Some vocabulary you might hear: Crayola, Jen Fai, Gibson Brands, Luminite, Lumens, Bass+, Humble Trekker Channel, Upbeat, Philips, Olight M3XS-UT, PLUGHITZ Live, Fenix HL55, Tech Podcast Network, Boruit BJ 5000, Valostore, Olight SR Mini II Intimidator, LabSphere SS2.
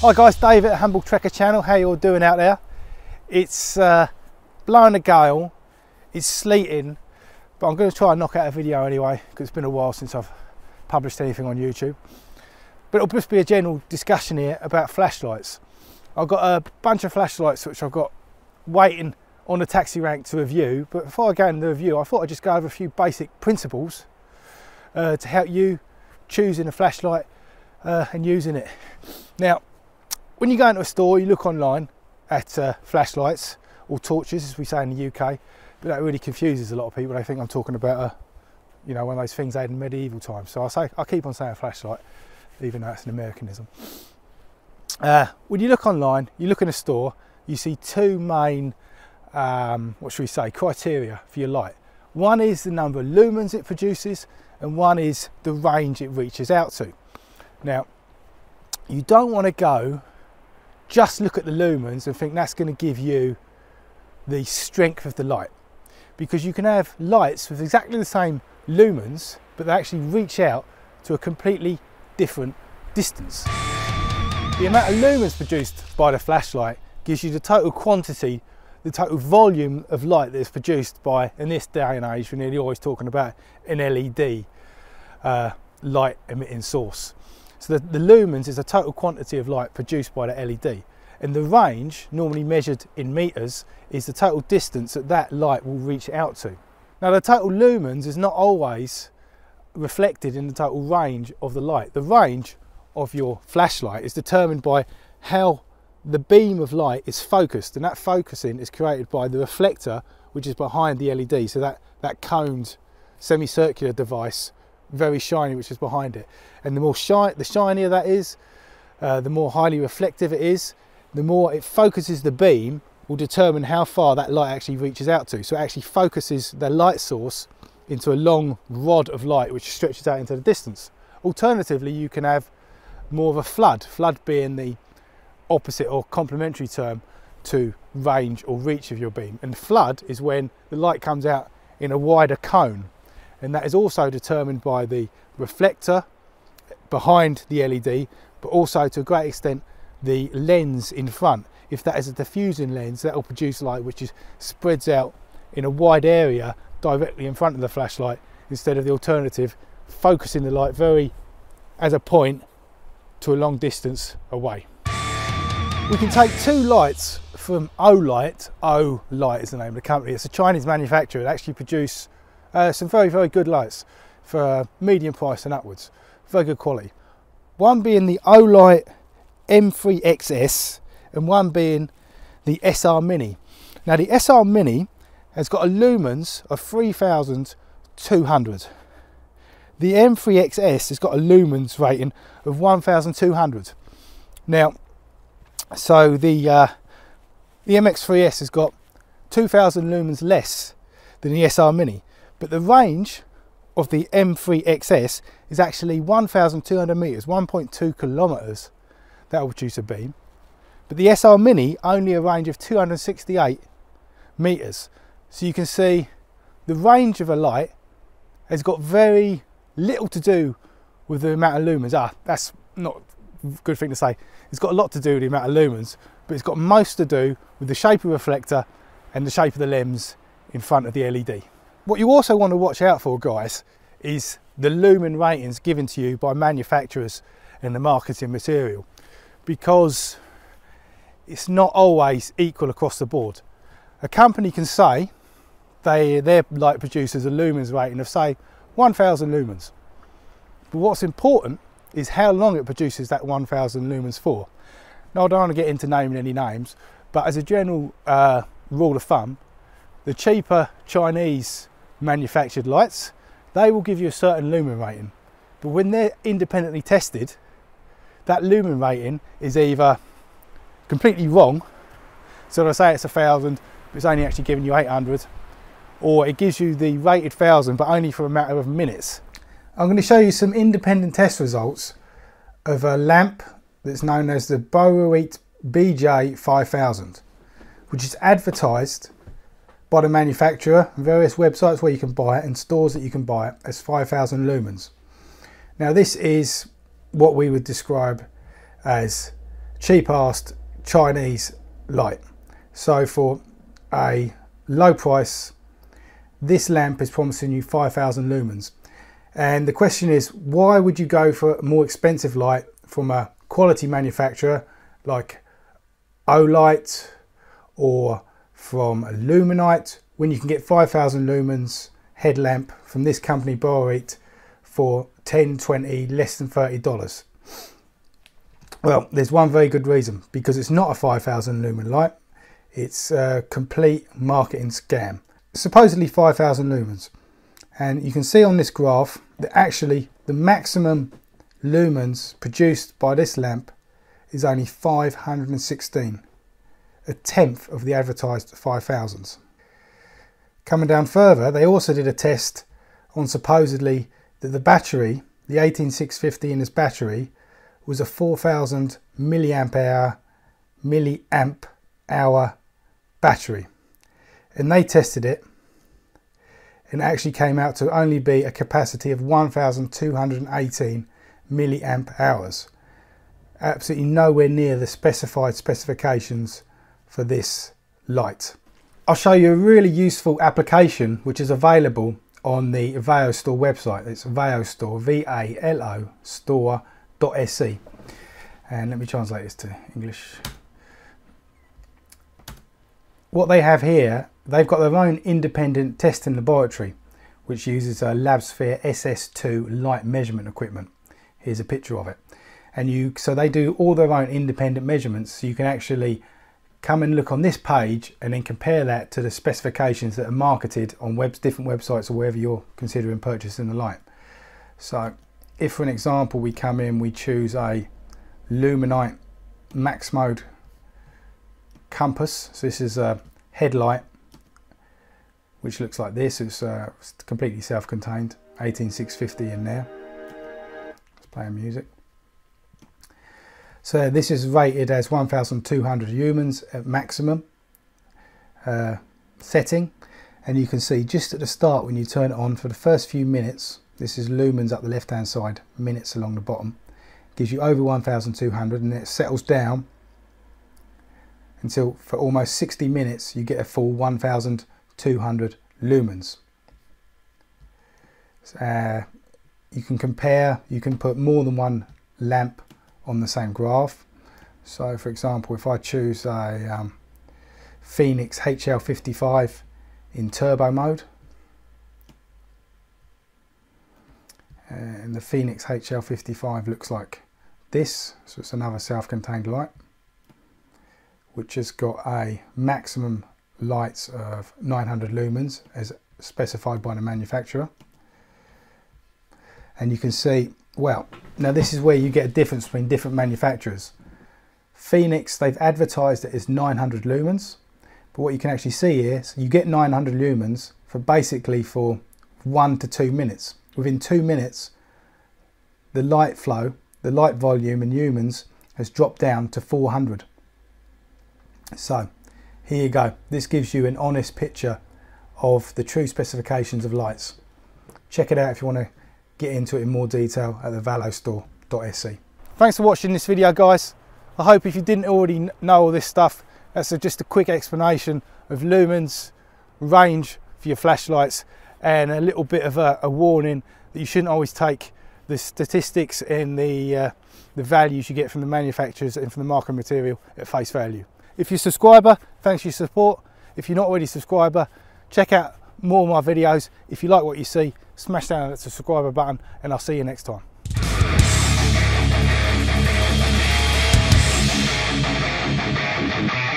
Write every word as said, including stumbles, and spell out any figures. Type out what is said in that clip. Hi guys, Dave at Humble Trekker Channel. How you all doing out there? It's uh, blowing a gale, it's sleeting, but I'm going to try and knock out a video anyway because it's been a while since I've published anything on YouTube. But it'll just be a general discussion here about flashlights. I've got a bunch of flashlights which I've got waiting on the taxi rank to review, but before I go into the review I thought I'd just go over a few basic principles uh, to help you choosing a flashlight uh, and using it. Now when you go into a store, you look online at uh, flashlights or torches as we say in the U K, but that really confuses a lot of people. They think I'm talking about a, you know, one of those things they had in medieval times, so I say I keep on saying flashlight even though it's an Americanism. Uh, when you look online, you look in a store, you see two main, um, what should we say, criteria for your light. One is the number of lumens it produces, and one is the range it reaches out to. Now, you don't want to go just look at the lumens and think that's going to give you the strength of the light, because you can have lights with exactly the same lumens, but they actually reach out to a completely different distance. The amount of lumens produced by the flashlight gives you the total quantity, the total volume of light that is produced by, in this day and age, we're nearly always talking about an L E D uh, light emitting source. So the, the lumens is the total quantity of light produced by the L E D. And the range, normally measured in meters, is the total distance that that light will reach out to. Now the total lumens is not always reflected in the total range of the light. The range of your flashlight is determined by how the beam of light is focused, and that focusing is created by the reflector which is behind the L E D, so that that coned semicircular device, very shiny, which is behind it. And the more shi the shinier that is, uh, the more highly reflective it is, the more it focuses the beam will determine how far that light actually reaches out to. So it actually focuses the light source into a long rod of light which stretches out into the distance. Alternatively, you can have more of a flood, flood being the opposite or complementary term to range or reach of your beam. And flood is when the light comes out in a wider cone, and that is also determined by the reflector behind the L E D, but also to a great extent the lens in front. If that is a diffusing lens, that will produce light which is spreads out in a wide area directly in front of the flashlight, instead of the alternative, focusing the light very as a point to a long distance away. We can take two lights from Olight. Olight is the name of the company. It's a Chinese manufacturer. It actually produce uh, some very, very good lights for medium price and upwards. Very good quality. One being the Olight M three X S and one being the S R Mini. Now the S R Mini has got a lumens of three thousand two hundred. The M three X S has got a lumens rating of one thousand two hundred. Now, so the uh, the M X three S has got two thousand lumens less than the S R Mini, but the range of the M three X S is actually one thousand two hundred meters, one point two kilometers. That will produce a beam, but the S R Mini only a range of two hundred sixty-eight meters. So you can see the range of a light has got very little to do with the amount of lumens. Ah, that's not a good thing to say. It's got a lot to do with the amount of lumens, but it's got most to do with the shape of the reflector and the shape of the lens in front of the L E D. What you also want to watch out for, guys, is the lumen ratings given to you by manufacturers and the marketing material, because it's not always equal across the board. A company can say they, their light produces a lumens rating of say one thousand lumens, but what's important is how long it produces that one thousand lumens for. Now I don't want to get into naming any names, but as a general uh, rule of thumb, the cheaper Chinese manufactured lights, they will give you a certain lumen rating, but when they're independently tested, that lumen rating is either completely wrong, so they say it's a thousand, but it's only actually giving you eight hundred, or it gives you the rated thousand but only for a matter of minutes. I'm going to show you some independent test results of a lamp that's known as the Boruit B J five thousand, which is advertised by the manufacturer on various websites where you can buy it and stores that you can buy it as five thousand lumens. Now this is what we would describe as cheap-assed Chinese light. So for a low price, this lamp is promising you five thousand lumens. And the question is, why would you go for a more expensive light from a quality manufacturer like Olight or from Luminite when you can get five thousand lumens headlamp from this company Boruit for ten, twenty, less than thirty dollars? Well, there's one very good reason, because it's not a five thousand lumen light. It's a complete marketing scam. Supposedly five thousand lumens, and you can see on this graph that actually the maximum lumens produced by this lamp is only five hundred sixteen, a tenth of the advertised five thousands. Coming down further, they also did a test on supposedly that the battery, the eighteen six fifty in this battery, was a four thousand milliamp hour milliamp hour battery, and they tested it and it actually came out to only be a capacity of one thousand two hundred eighteen milliamp hours. Absolutely nowhere near the specified specifications for this light. I'll show you a really useful application which is available on the Valostore website. It's Valostore, V A L O store dot S E, and let me translate this to English. What they have here, they've got their own independent testing laboratory which uses a LabSphere S S two light measurement equipment. Here's a picture of it, and you so they do all their own independent measurements, so you can actually come and look on this page and then compare that to the specifications that are marketed on webs different websites or wherever you're considering purchasing the light. So if, for an example, we come in, we choose a Luminite max mode compass. So this is a headlight which looks like this. It's uh, completely self-contained, eighteen six fifty in there. Let's play music. So this is rated as one thousand two hundred lumens at maximum uh, setting, and you can see just at the start when you turn it on for the first few minutes, this is lumens up the left hand side, minutes along the bottom, gives you over one thousand two hundred, and it settles down until for almost sixty minutes you get a full one thousand two hundred lumens. Uh, you can compare, you can put more than one lamp on the same graph. So for example, if I choose a um, Fenix H L fifty-five in turbo mode, and the Fenix H L fifty-five looks like this. So it's another self-contained light which has got a maximum lights of nine hundred lumens as specified by the manufacturer. And you can see, well, now this is where you get a difference between different manufacturers. Fenix, they've advertised it as nine hundred lumens, but what you can actually see is you get nine hundred lumens for basically for one to two minutes. Within two minutes, the light flow, the light volume in lumens has dropped down to four hundred. So here you go. This gives you an honest picture of the true specifications of lights. Check it out if you want to get into it in more detail at the valostore dot S E. Thanks for watching this video, guys. I hope, if you didn't already know all this stuff, that's just a quick explanation of lumens, range for your flashlights, and a little bit of a, a warning that you shouldn't always take the statistics and the, uh, the values you get from the manufacturers and from the marketing material at face value. If you're a subscriber, thanks for your support. If you're not already a subscriber, check out more of my videos. If you like what you see, smash down that subscriber button, and I'll see you next time.